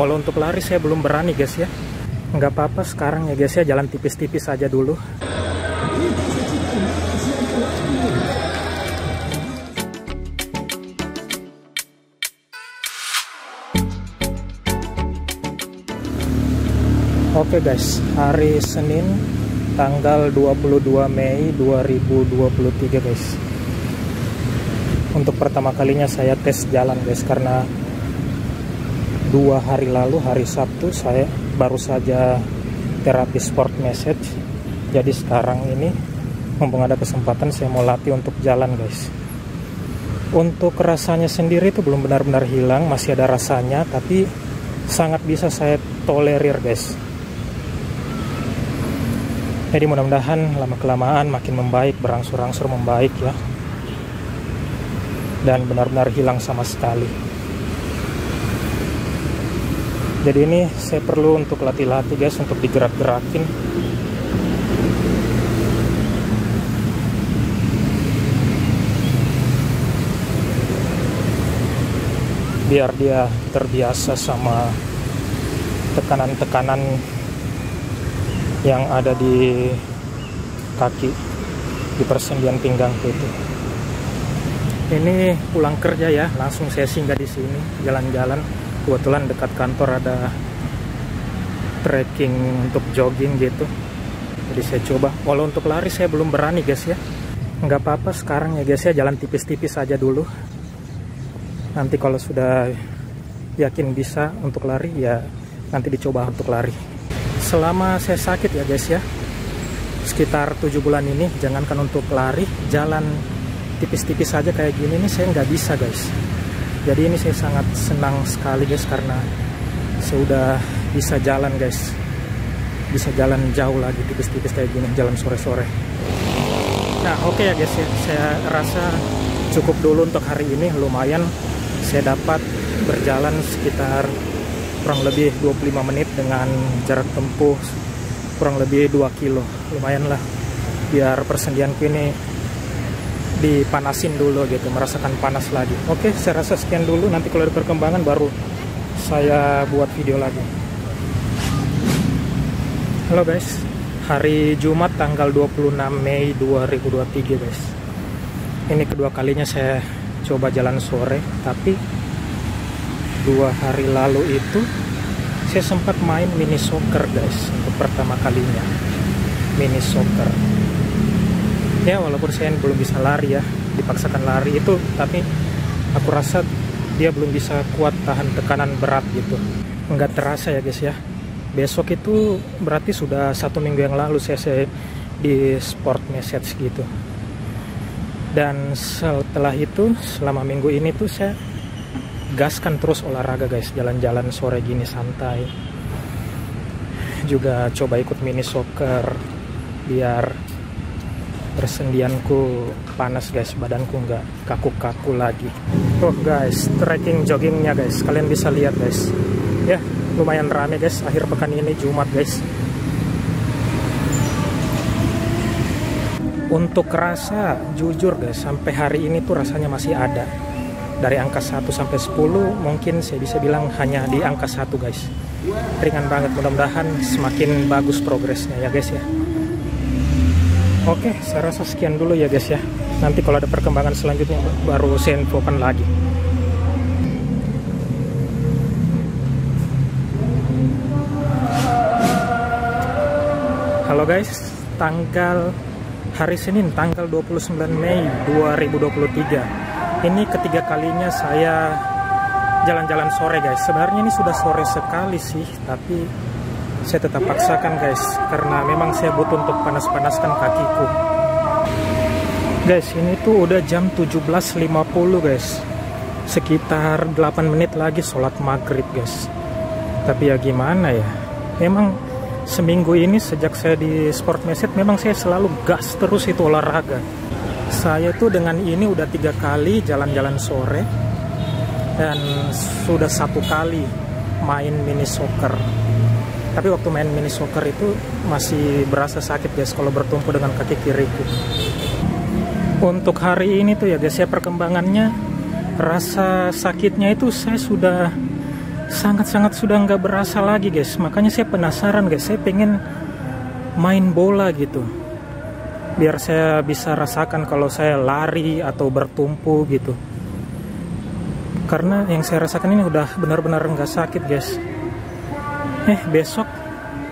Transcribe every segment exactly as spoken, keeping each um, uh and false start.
Kalau untuk lari saya belum berani guys ya. Nggak apa-apa sekarang ya guys ya, jalan tipis-tipis aja dulu. Oke okay guys, hari Senin tanggal dua puluh dua Mei dua ribu dua puluh tiga guys. Untuk pertama kalinya saya tes jalan guys, karena dua hari lalu hari Sabtu saya baru saja terapi sport massage. Jadi sekarang ini mumpung ada kesempatan saya mau latih untuk jalan guys. Untuk rasanya sendiri itu belum benar-benar hilang, masih ada rasanya, tapi sangat bisa saya tolerir guys. Jadi mudah-mudahan lama-kelamaan makin membaik, berangsur-angsur membaik ya. Dan benar-benar hilang sama sekali. Jadi ini saya perlu untuk latih-latih guys, untuk digerak-gerakin. Biar dia terbiasa sama tekanan-tekanan yang ada di kaki, di persendian pinggang itu. Ini pulang kerja ya, langsung saya singgah di sini, jalan-jalan. Kebetulan dekat kantor ada trekking untuk jogging gitu. Jadi saya coba. Kalau untuk lari saya belum berani guys ya. Nggak apa-apa sekarang ya guys ya, jalan tipis-tipis aja dulu. Nanti kalau sudah yakin bisa untuk lari ya, nanti dicoba untuk lari. Selama saya sakit ya guys ya, sekitar tujuh bulan ini, jangankan untuk lari, jalan tipis-tipis aja kayak gini nih saya nggak bisa guys. Jadi ini saya sangat senang sekali guys, karena saya udah bisa jalan guys. Bisa jalan jauh lagi tipis-tipis kayak gini, jalan sore-sore. Nah oke okay ya guys ya, saya rasa cukup dulu untuk hari ini. Lumayan saya dapat berjalan sekitar kurang lebih dua puluh lima menit dengan jarak tempuh kurang lebih dua kilo. Lumayan lah, biar persendianku ini dipanasin dulu gitu, merasakan panas lagi. Oke, saya rasa sekian dulu, nanti kalau ada perkembangan baru saya buat video lagi. Halo guys, hari Jumat tanggal dua puluh enam Mei dua ribu dua puluh tiga guys. Ini kedua kalinya saya coba jalan sore, tapi dua hari lalu itu saya sempat main mini soccer guys, untuk pertama kalinya mini soccer ya. Walaupun saya belum bisa lari ya, dipaksakan lari itu, tapi aku rasa dia belum bisa kuat tahan tekanan berat gitu. Nggak terasa ya guys ya, besok itu berarti sudah satu minggu yang lalu saya, saya di sport massage gitu. Dan setelah itu selama minggu ini tuh saya gaskan terus olahraga guys, jalan-jalan sore gini santai. Juga coba ikut mini soccer biar persendianku panas guys, badanku nggak kaku-kaku lagi. Oh guys, trekking joggingnya guys, kalian bisa lihat guys. Ya lumayan rame guys, akhir pekan ini Jumat guys. Untuk rasa jujur guys, sampai hari ini tuh rasanya masih ada. Dari angka satu sampai sepuluh mungkin saya bisa bilang hanya di angka satu guys. Ringan banget, mudah-mudahan semakin bagus progresnya ya guys ya. Oke, saya rasa sekian dulu ya guys ya. Nanti kalau ada perkembangan selanjutnya baru saya infokan lagi. Halo guys, tanggal hari Senin tanggal dua puluh sembilan Mei dua ribu dua puluh tiga. Ini ketiga kalinya saya jalan-jalan sore guys. Sebenarnya ini sudah sore sekali sih, tapi saya tetap paksakan guys, karena memang saya butuh untuk panas-panaskan kakiku. Guys, ini tuh udah jam tujuh belas lima puluh guys. Sekitar delapan menit lagi sholat maghrib guys. Tapi ya gimana ya, memang seminggu ini sejak saya di sport massage, memang saya selalu gas terus itu olahraga. Saya tuh dengan ini udah tiga kali jalan-jalan sore, dan sudah satu kali main mini soccer. Tapi waktu main mini soccer itu masih berasa sakit guys kalau bertumpu dengan kaki kiriku. Untuk hari ini tuh ya guys ya, perkembangannya, rasa sakitnya itu saya sudah sangat-sangat sudah nggak berasa lagi, guys. Makanya saya penasaran, guys. Saya pengen main bola gitu, biar saya bisa rasakan kalau saya lari atau bertumpu gitu. Karena yang saya rasakan ini udah benar-benar nggak sakit, guys. Eh, besok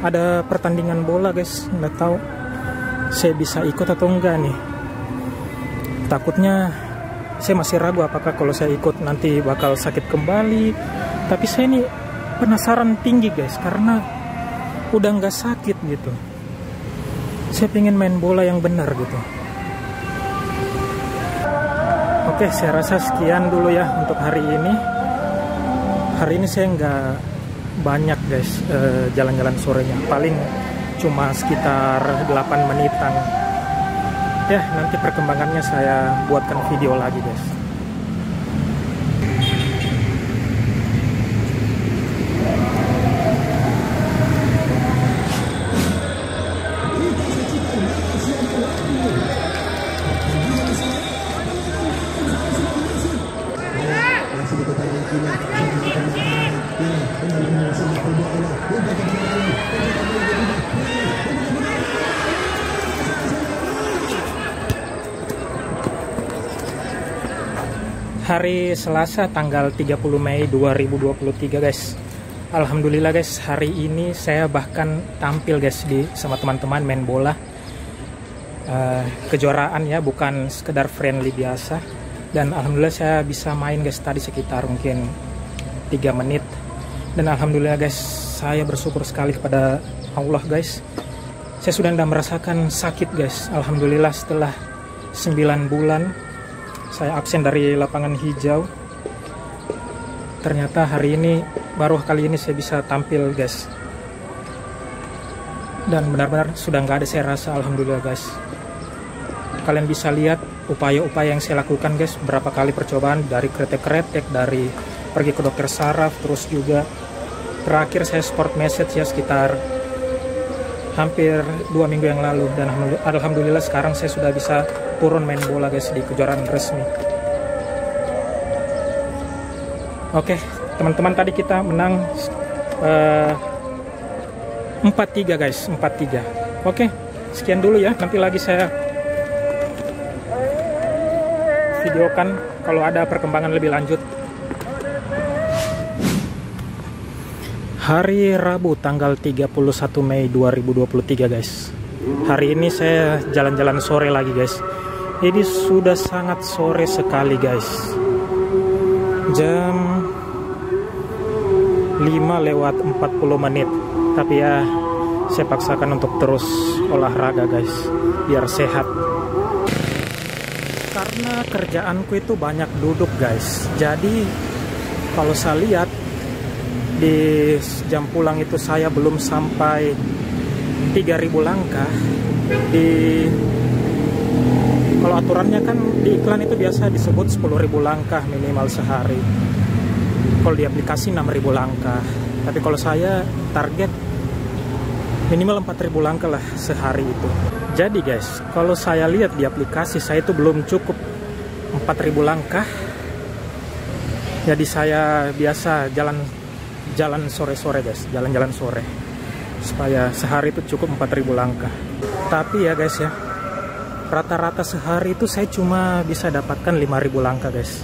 ada pertandingan bola, guys. Nggak tahu saya bisa ikut atau enggak nih. Takutnya saya masih ragu apakah kalau saya ikut nanti bakal sakit kembali. Tapi saya ini penasaran tinggi, guys, karena udah nggak sakit gitu. Saya pengen main bola yang benar gitu. Oke, saya rasa sekian dulu ya untuk hari ini. Hari ini saya nggak banyak, guys, jalan-jalan sorenya. Paling cuma sekitar delapan menitan. Ya, nanti perkembangannya saya buatkan video lagi, guys. Hari Selasa tanggal tiga puluh Mei dua ribu dua puluh tiga, guys. Alhamdulillah, guys, hari ini saya bahkan tampil, guys, di sama teman-teman main bola. Uh, kejuaraan ya, bukan sekedar friendly biasa. Dan alhamdulillah saya bisa main, guys, tadi sekitar mungkin tiga menit. Dan alhamdulillah, guys, saya bersyukur sekali kepada Allah, guys. Saya sudah tidak merasakan sakit, guys. Alhamdulillah setelah sembilan bulan saya absen dari lapangan hijau. Ternyata hari ini, baru kali ini saya bisa tampil, guys. Dan benar-benar sudah nggak ada saya rasa, alhamdulillah, guys. Kalian bisa lihat upaya-upaya yang saya lakukan, guys. Berapa kali percobaan, dari kretek-kretek, dari pergi ke dokter saraf, terus juga terakhir saya sport message ya sekitar hampir dua minggu yang lalu. Dan alhamdulillah sekarang saya sudah bisa turun main bola, guys, di kejuaraan resmi. Oke, teman-teman, tadi kita menang uh, empat tiga, guys, empat tiga. Oke, sekian dulu ya. Nanti lagi saya videokan kalau ada perkembangan lebih lanjut. Hari Rabu tanggal tiga puluh satu Mei dua ribu dua puluh tiga, guys. Hari ini saya jalan-jalan sore lagi, guys. Ini sudah sangat sore sekali, guys. Jam lima lewat empat puluh menit. Tapi ya saya paksakan untuk terus olahraga, guys, biar sehat. Karena kerjaanku itu banyak duduk, guys. Jadi kalau saya lihat di jam pulang itu saya belum sampai tiga ribu langkah. Di kalau aturannya kan di iklan itu biasa disebut sepuluh ribu langkah minimal sehari. Kalau di aplikasi enam ribu langkah. Tapi kalau saya target minimal empat ribu langkah lah sehari itu. Jadi, guys, kalau saya lihat di aplikasi saya itu belum cukup empat ribu langkah. Jadi saya biasa jalan jalan sore-sore, guys, jalan-jalan sore supaya sehari itu cukup empat ribu langkah. Tapi ya, guys, ya, rata-rata sehari itu saya cuma bisa dapatkan lima ribu langkah, guys.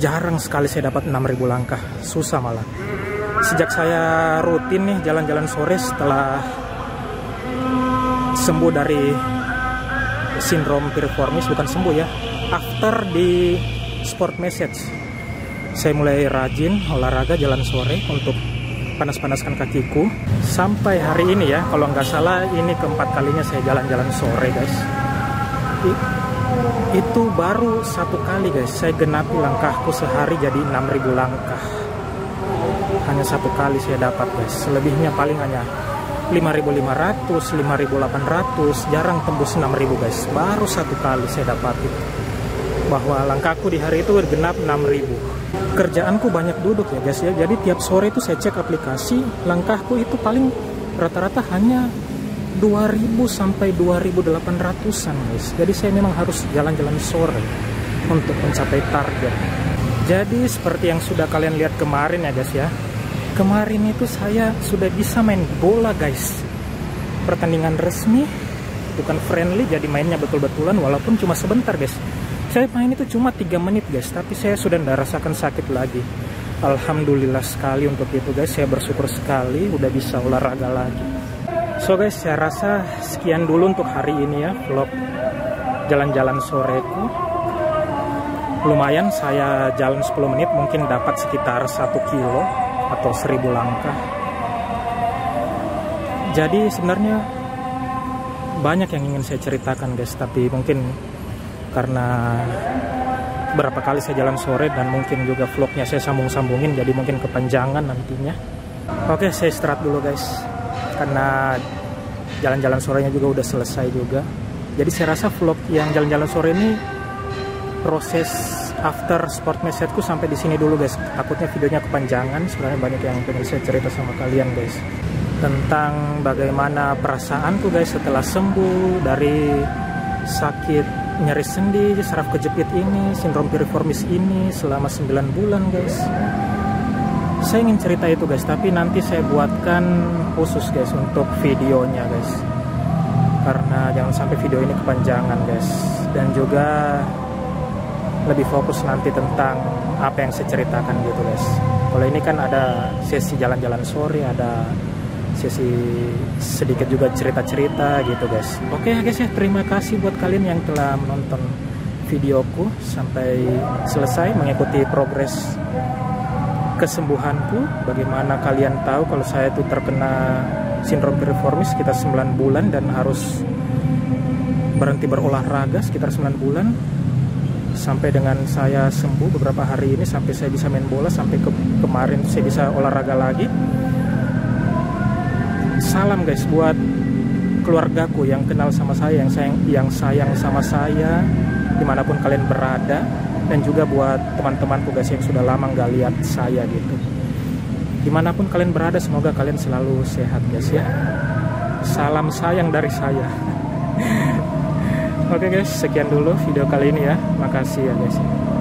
Jarang sekali saya dapat enam ribu langkah, susah malah. Sejak saya rutin nih jalan-jalan sore setelah sembuh dari sindrom piriformis, bukan sembuh ya, after di sport message, saya mulai rajin olahraga jalan sore untuk panas-panaskan kakiku. Sampai hari ini ya, kalau nggak salah ini keempat kalinya saya jalan-jalan sore, guys. I Itu baru satu kali, guys, saya genapi langkahku sehari jadi enam ribu langkah. Hanya satu kali saya dapat, guys. Selebihnya paling hanya lima ribu lima ratus, lima ribu delapan ratus, jarang tembus enam ribu, guys. Baru satu kali saya dapat itu, bahwa langkahku di hari itu genap enam ribu. Kerjaanku banyak duduk ya, guys, ya. Jadi tiap sore itu saya cek aplikasi, langkahku itu paling rata-rata hanya dua ribu sampai dua ribu delapan ratusan, guys. Jadi saya memang harus jalan-jalan sore untuk mencapai target. Jadi seperti yang sudah kalian lihat kemarin ya guys ya, kemarin itu saya sudah bisa main bola guys. Pertandingan resmi, bukan friendly, jadi mainnya betul-betulan walaupun cuma sebentar guys. Saya main itu cuma tiga menit guys, tapi saya sudah tidak rasakan sakit lagi. Alhamdulillah sekali untuk itu guys, saya bersyukur sekali udah bisa olahraga lagi. So guys, saya rasa sekian dulu untuk hari ini ya, vlog jalan-jalan soreku. Lumayan, saya jalan sepuluh menit mungkin dapat sekitar satu kilo atau seribu langkah. Jadi sebenarnya banyak yang ingin saya ceritakan guys, tapi mungkin karena berapa kali saya jalan sore dan mungkin juga vlognya saya sambung-sambungin, jadi mungkin kepanjangan nantinya. Oke, saya istirahat dulu guys, karena jalan-jalan sorenya juga udah selesai juga. Jadi saya rasa vlog yang jalan-jalan sore ini, proses after sport mesetku sampai di sini dulu guys. Takutnya videonya kepanjangan, sebenarnya banyak yang pengen saya cerita sama kalian guys tentang bagaimana perasaanku guys setelah sembuh dari sakit nyeri sendi, saraf kejepit ini, sindrom piriformis ini selama sembilan bulan guys. Saya ingin cerita itu guys, tapi nanti saya buatkan khusus guys untuk videonya guys, karena jangan sampai video ini kepanjangan guys, dan juga lebih fokus nanti tentang apa yang saya ceritakan gitu guys. Kalau ini kan ada sesi jalan-jalan sore, ada sesi sedikit juga cerita-cerita gitu guys. Oke guys ya, terima kasih buat kalian yang telah menonton videoku sampai selesai, mengikuti progres kesembuhanku. Bagaimana kalian tahu kalau saya itu terkena sindrom piriformis sekitar sembilan bulan dan harus berhenti berolahraga sekitar sembilan bulan. Sampai dengan saya sembuh beberapa hari ini, sampai saya bisa main bola, sampai ke kemarin saya bisa olahraga lagi. Salam guys buat keluargaku yang kenal sama saya, yang sayang, yang sayang sama saya dimanapun kalian berada, dan juga buat teman-temanku guys yang sudah lama nggak lihat saya gitu. Dimanapun kalian berada, semoga kalian selalu sehat guys ya. Salam sayang dari saya. Oke guys, sekian dulu video kali ini ya. Makasih ya guys.